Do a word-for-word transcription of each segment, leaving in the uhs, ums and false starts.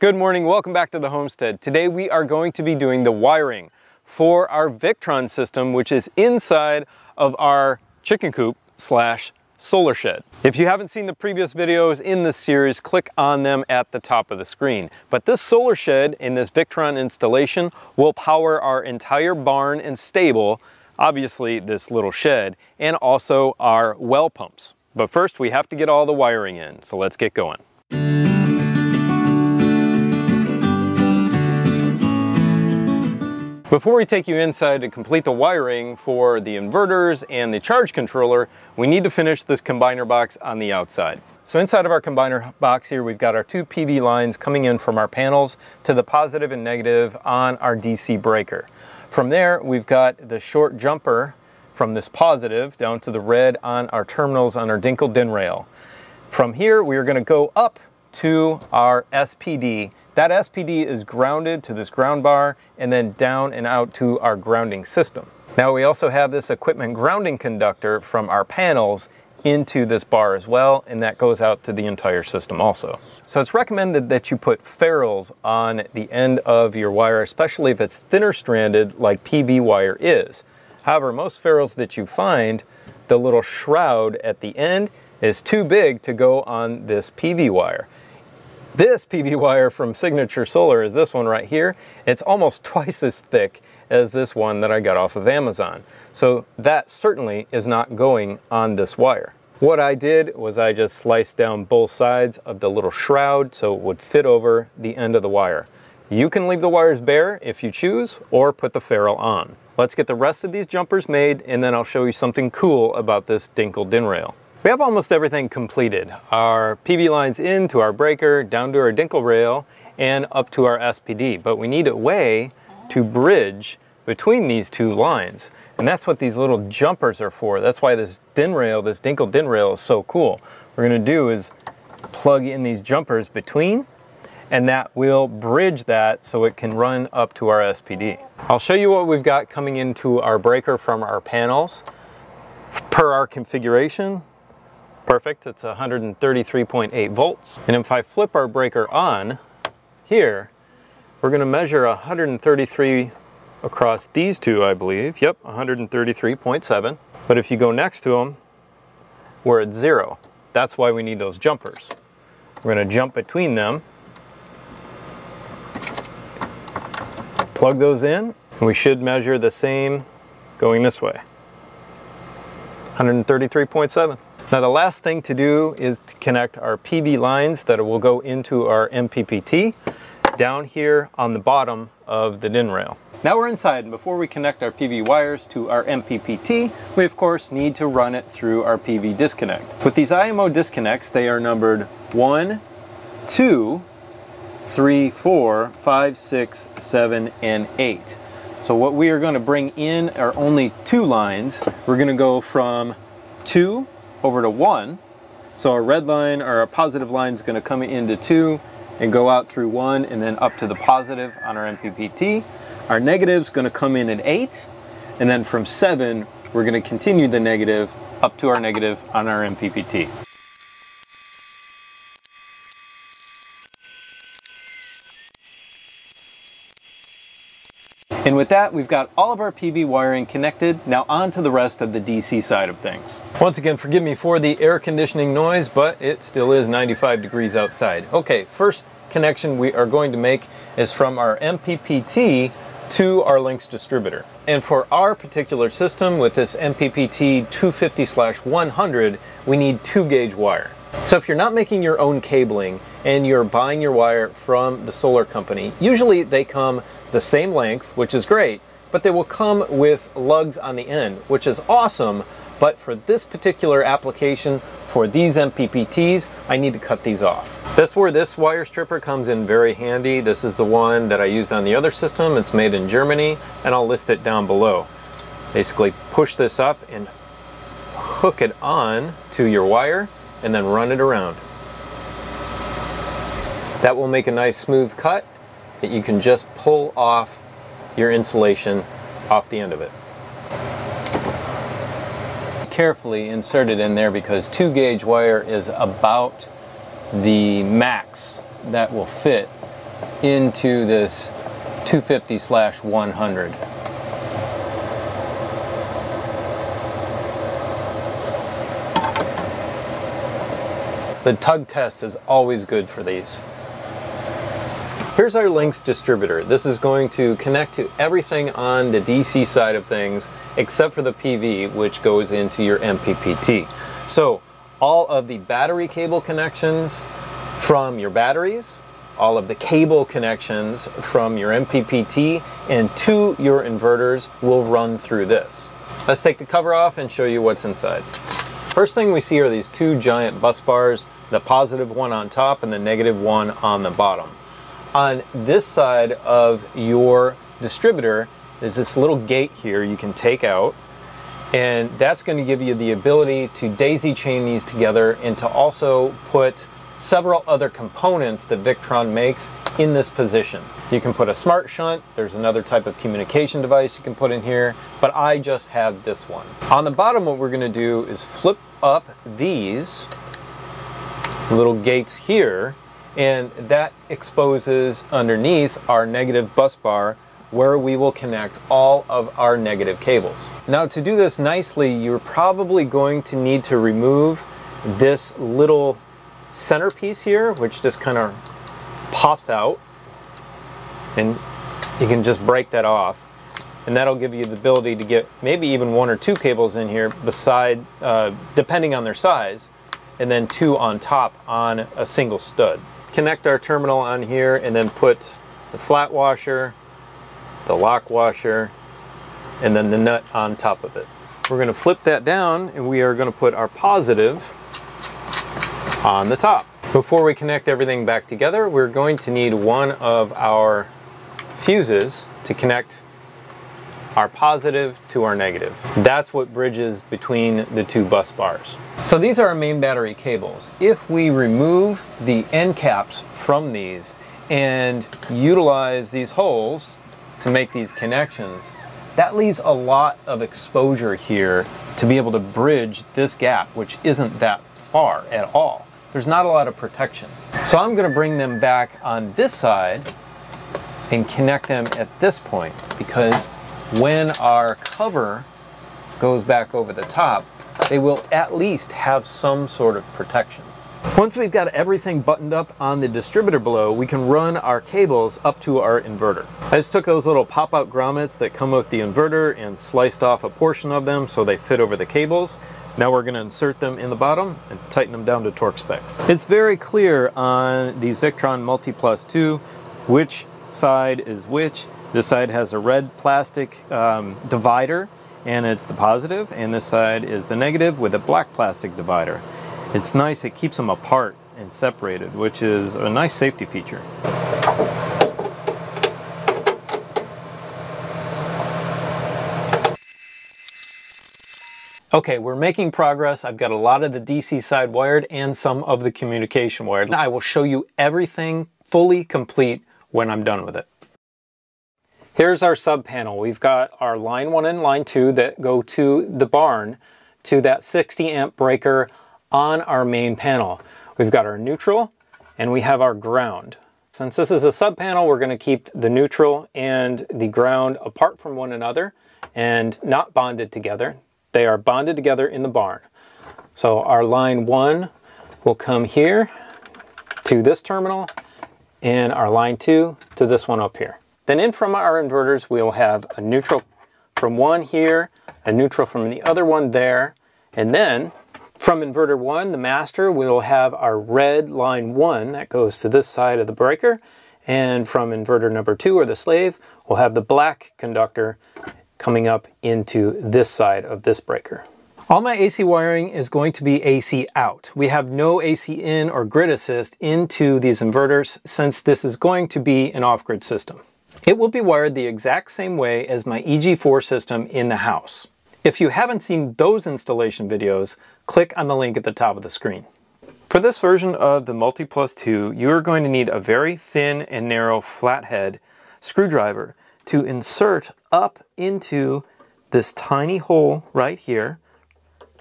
Good morning, welcome back to the homestead. Today we are going to be doing the wiring for our Victron system, which is inside of our chicken coop slash solar shed. If you haven't seen the previous videos in this series, click on them at the top of the screen. But this solar shed in this Victron installation will power our entire barn and stable, obviously this little shed, and also our well pumps. But first we have to get all the wiring in, so let's get going. Before we take you inside to complete the wiring for the inverters and the charge controller, we need to finish this combiner box on the outside. So inside of our combiner box here, we've got our two P V lines coming in from our panels to the positive and negative on our D C breaker. From there, we've got the short jumper from this positive down to the red on our terminals on our Dinkle din rail. From here, we are going to go up to our S P D. That S P D is grounded to this ground bar and then down and out to our grounding system. Now we also have this equipment grounding conductor from our panels into this bar as well, and that goes out to the entire system also. So it's recommended that you put ferrules on the end of your wire, especially if it's thinner stranded like P V wire is. However, most ferrules that you find, the little shroud at the end is too big to go on this P V wire. This P V wire from Signature Solar is this one right here. It's almost twice as thick as this one that I got off of Amazon. So that certainly is not going on this wire. What I did was I just sliced down both sides of the little shroud so it would fit over the end of the wire. You can leave the wires bare if you choose, or put the ferrule on. Let's get the rest of these jumpers made, and then I'll show you something cool about this Dinkle din rail. We have almost everything completed. Our P V lines in to our breaker, down to our Dinkle rail, and up to our S P D. But we need a way to bridge between these two lines. And that's what these little jumpers are for. That's why this din rail, this Dinkle din rail is so cool. What we're gonna do is plug in these jumpers between, and that will bridge that so it can run up to our S P D. I'll show you what we've got coming into our breaker from our panels per our configuration. Perfect, it's one thirty-three point eight volts. And if I flip our breaker on here, we're gonna measure one thirty-three across these two, I believe. Yep, one thirty-three point seven. But if you go next to them, we're at zero. That's why we need those jumpers. We're gonna jump between them, plug those in, and we should measure the same going this way, one thirty-three point seven. Now the last thing to do is to connect our P V lines that will go into our M P P T down here on the bottom of the din rail. Now we're inside, and before we connect our P V wires to our M P P T, we of course need to run it through our P V disconnect. With these I M O disconnects, they are numbered one, two, three, four, five, six, seven, and eight. So what we are going to bring in are only two lines. We're going to go from two over to one. So our red line or our positive line is going to come into two and go out through one and then up to the positive on our M P P T. Our negative is going to come in at eight, and then from seven we're going to continue the negative up to our negative on our M P P T. And with that, we've got all of our P V wiring connected. Now on to the rest of the D C side of things. Once again, forgive me for the air conditioning noise, but it still is ninety-five degrees outside. Okay, first connection we are going to make is from our M P P T to our Lynx distributor. And for our particular system with this M P P T two fifty slash one hundred, we need two gauge wire. So if you're not making your own cabling and you're buying your wire from the solar company, usually they come the same length, which is great, but they will come with lugs on the end, which is awesome. But for this particular application, for these M P P Ts, I need to cut these off. That's where this wire stripper comes in very handy. This is the one that I used on the other system. It's made in Germany, and I'll list it down below. Basically push this up and hook it on to your wire and then run it around. That will make a nice smooth cut that you can just pull off your insulation off the end of it. Carefully insert it in there, because two gauge wire is about the max that will fit into this two fifty slash one hundred. The tug test is always good for these. Here's our Lynx distributor. This is going to connect to everything on the D C side of things except for the P V, which goes into your M P P T. So all of the battery cable connections from your batteries, all of the cable connections from your M P P T and to your inverters will run through this. Let's take the cover off and show you what's inside. First thing we see are these two giant bus bars, the positive one on top and the negative one on the bottom. On this side of your distributor, there's this little gate here you can take out, and that's going to give you the ability to daisy chain these together and to also put several other components that Victron makes in this position. You can put a smart shunt, there's another type of communication device you can put in here, but I just have this one. On the bottom, what we're going to do is flip up these little gates here, and that exposes underneath our negative bus bar where we will connect all of our negative cables. Now, to do this nicely, you're probably going to need to remove this little centerpiece here, which just kind of pops out, and you can just break that off, and that'll give you the ability to get maybe even one or two cables in here beside uh, depending on their size, and then two on top on a single stud. Connect our terminal on here and then put the flat washer, the lock washer, and then the nut on top of it. We're going to flip that down and we are going to put our positive on the top. Before we connect everything back together, we're going to need one of our fuses to connect our positive to our negative. That's what bridges between the two bus bars. So these are our main battery cables. If we remove the end caps from these and utilize these holes to make these connections, that leaves a lot of exposure here to be able to bridge this gap, which isn't that far at all. There's not a lot of protection. So I'm going to bring them back on this side and connect them at this point, because when our cover goes back over the top, they will at least have some sort of protection. Once we've got everything buttoned up on the distributor below, we can run our cables up to our inverter. I just took those little pop-out grommets that come with the inverter and sliced off a portion of them so they fit over the cables. Now we're going to insert them in the bottom and tighten them down to torque specs. It's very clear on these Victron Multiplus two which side is which. This side has a red plastic um, divider, and it's the positive, and this side is the negative with a black plastic divider. It's nice, it keeps them apart and separated, which is a nice safety feature. Okay, we're making progress. I've got a lot of the D C side wired and some of the communication wired. I will show you everything fully complete when I'm done with it. Here's our sub panel. We've got our line one and line two that go to the barn to that sixty amp breaker on our main panel. We've got our neutral and we have our ground. Since this is a sub panel, we're going to keep the neutral and the ground apart from one another and not bonded together. They are bonded together in the barn. So our line one will come here to this terminal and our line two to this one up here. Then in from our inverters, we'll have a neutral from one here, a neutral from the other one there. And then from inverter one, the master, we'll have our red line one that goes to this side of the breaker. And from inverter number two, or the slave, we'll have the black conductor coming up into this side of this breaker. All my A C wiring is going to be A C out. We have no A C in or grid assist into these inverters since this is going to be an off-grid system. It will be wired the exact same way as my E G four system in the house. If you haven't seen those installation videos, click on the link at the top of the screen. For this version of the Multiplus two, you are going to need a very thin and narrow flathead screwdriver to insert up into this tiny hole right here.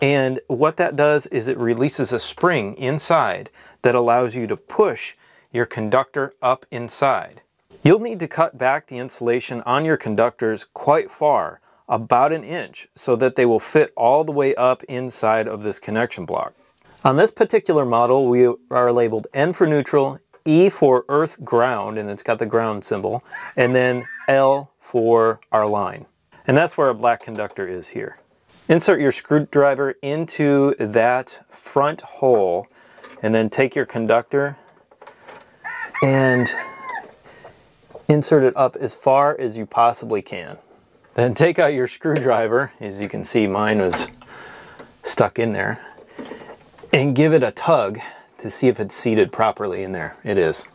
And what that does is it releases a spring inside that allows you to push your conductor up inside. You'll need to cut back the insulation on your conductors quite far, about an inch, so that they will fit all the way up inside of this connection block. On this particular model, we are labeled N for neutral, E for earth ground, and it's got the ground symbol, and then L for our line. And that's where a black conductor is here. Insert your screwdriver into that front hole, and then take your conductor and insert it up as far as you possibly can. Then take out your screwdriver, as you can see mine was stuck in there, and give it a tug to see if it's seated properly in there. It is.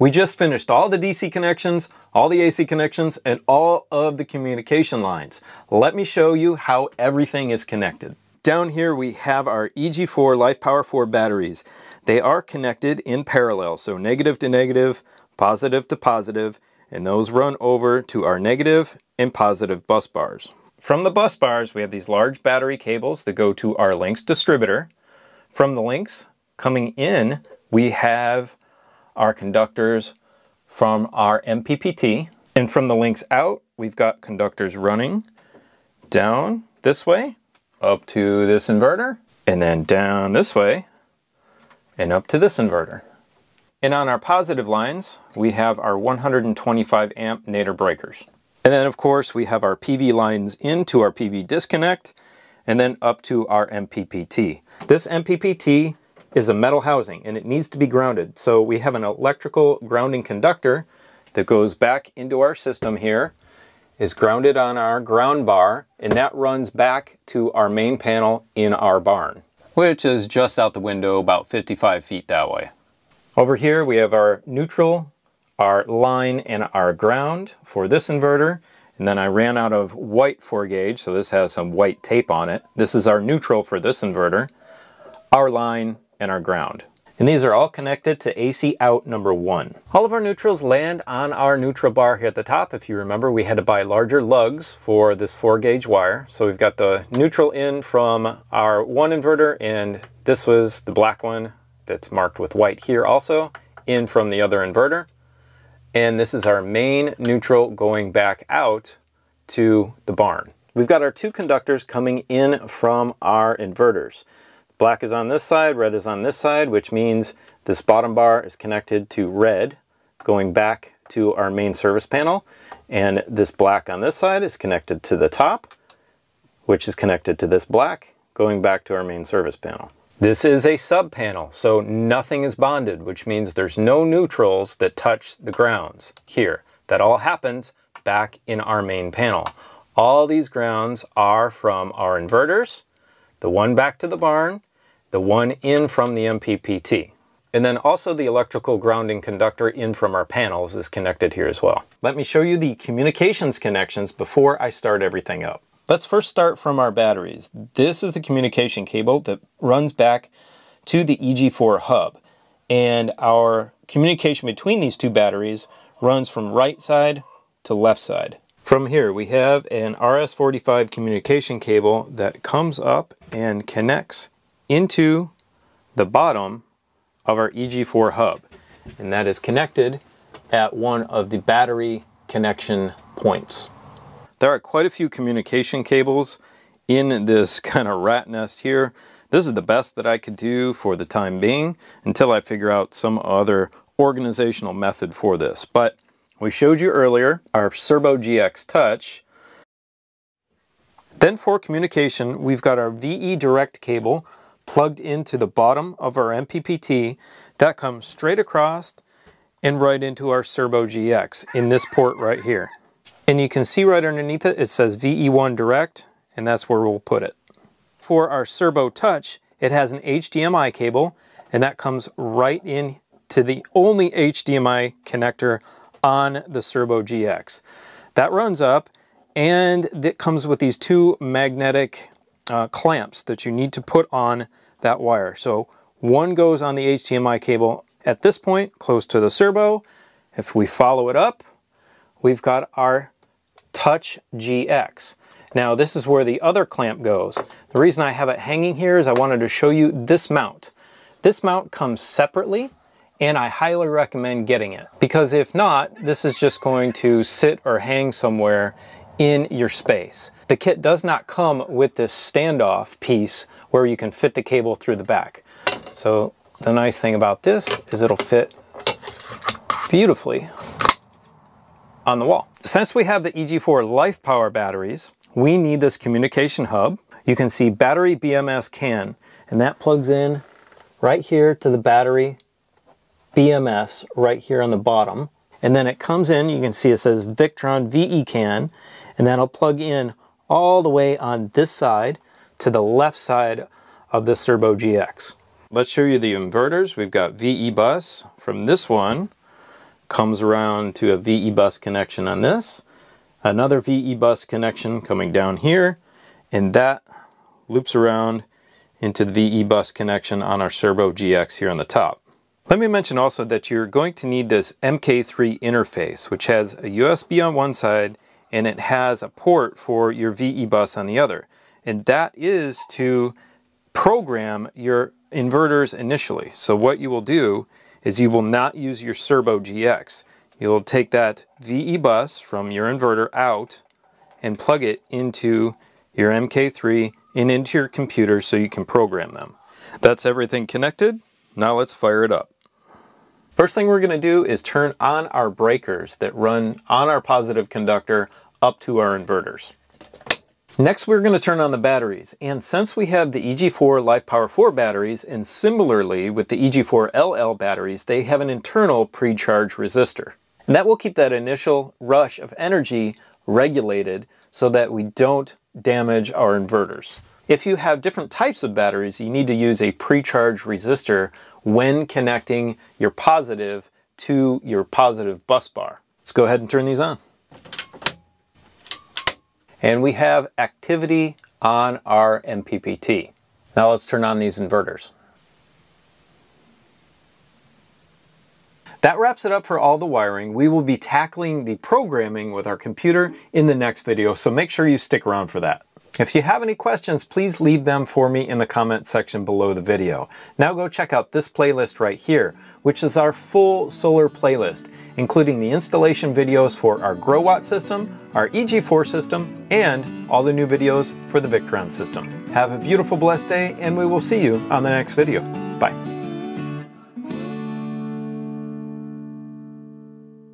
We just finished all the D C connections, all the A C connections, and all of the communication lines. Let me show you how everything is connected. Down here we have our E G four LifePower four batteries. They are connected in parallel, so negative to negative, positive to positive, and those run over to our negative and positive bus bars. From the bus bars, we have these large battery cables that go to our Lynx distributor. From the Lynx coming in, we have our conductors from our M P P T. And from the Lynx out, we've got conductors running down this way, up to this inverter, and then down this way, and up to this inverter. And on our positive lines, we have our one hundred twenty-five amp Nader breakers. And then of course, we have our P V lines into our P V disconnect, and then up to our M P P T. This M P P T is a metal housing and it needs to be grounded. So we have an electrical grounding conductor that goes back into our system here, is grounded on our ground bar, and that runs back to our main panel in our barn, which is just out the window about fifty-five feet that way. Over here we have our neutral, our line, and our ground for this inverter, and then I ran out of white four gauge, so this has some white tape on it. This is our neutral for this inverter, our line, and our ground. And these are all connected to A C out number one. All of our neutrals land on our neutral bar here at the top. If you remember, we had to buy larger lugs for this four gauge wire. So we've got the neutral in from our one inverter, and this was the black one that's marked with white here also, in from the other inverter. And this is our main neutral going back out to the barn. We've got our two conductors coming in from our inverters. Black is on this side, red is on this side, which means this bottom bar is connected to red, going back to our main service panel. And this black on this side is connected to the top, which is connected to this black, going back to our main service panel. This is a sub panel, so nothing is bonded, which means there's no neutrals that touch the grounds here. That all happens back in our main panel. All these grounds are from our inverters, the one back to the barn, the one in from the M P P T. And then also the electrical grounding conductor in from our panels is connected here as well. Let me show you the communications connections before I start everything up. Let's first start from our batteries. This is the communication cable that runs back to the E G four hub. And our communication between these two batteries runs from right side to left side. From here, we have an R S forty-five communication cable that comes up and connects into the bottom of our E G four hub. And that is connected at one of the battery connection points. There are quite a few communication cables in this kind of rat nest here. This is the best that I could do for the time being until I figure out some other organizational method for this. But we showed you earlier our Serbo G X Touch. Then for communication, we've got our V E Direct cable plugged into the bottom of our M P P T. That comes straight across and right into our Serbo G X in this port right here. And you can see right underneath it, it says V E one Direct, and that's where we'll put it. For our Serbo Touch, it has an H D M I cable, and that comes right in to the only H D M I connector on the Serbo G X. That runs up, and it comes with these two magnetic uh, clamps that you need to put on that wire. So one goes on the H D M I cable at this point, close to the Serbo. If we follow it up, we've got our Touch G X. Now this is where the other clamp goes. The reason I have it hanging here is I wanted to show you this mount. This mount comes separately, and I highly recommend getting it, because if not, this is just going to sit or hang somewhere in your space. The kit does not come with this standoff piece where you can fit the cable through the back. So the nice thing about this is it'll fit beautifully on the wall. Since we have the E G four LifePower batteries, we need this communication hub. You can see battery B M S C A N, and that plugs in right here to the battery B M S right here on the bottom. And then it comes in, you can see it says Victron V E C A N, and that'll plug in all the way on this side to the left side of the Servo G X. Let's show you the inverters. We've got V E bus from this one, comes around to a V E bus connection on this, another V E bus connection coming down here, and that loops around into the V E bus connection on our Servo G X here on the top. Let me mention also that you're going to need this M K three interface, which has a U S B on one side and it has a port for your V E bus on the other. And that is to program your inverters initially. So what you will do is you will not use your Servo G X. You'll take that V E bus from your inverter out and plug it into your M K three and into your computer so you can program them. That's everything connected. Now let's fire it up. First thing we're gonna do is turn on our breakers that run on our positive conductor up to our inverters. Next, we're gonna turn on the batteries. And since we have the E G four LifePower four batteries, and similarly with the E G four L L batteries, they have an internal pre-charge resistor. And that will keep that initial rush of energy regulated so that we don't damage our inverters. If you have different types of batteries, you need to use a pre-charge resistor when connecting your positive to your positive bus bar. Let's go ahead and turn these on. And we have activity on our M P P T. Now let's turn on these inverters. That wraps it up for all the wiring. We will be tackling the programming with our computer in the next video, so make sure you stick around for that. If you have any questions, please leave them for me in the comment section below the video. Now go check out this playlist right here, which is our full solar playlist, including the installation videos for our Growatt system, our E G four system, and all the new videos for the Victron system. Have a beautiful, blessed day, and we will see you on the next video. Bye.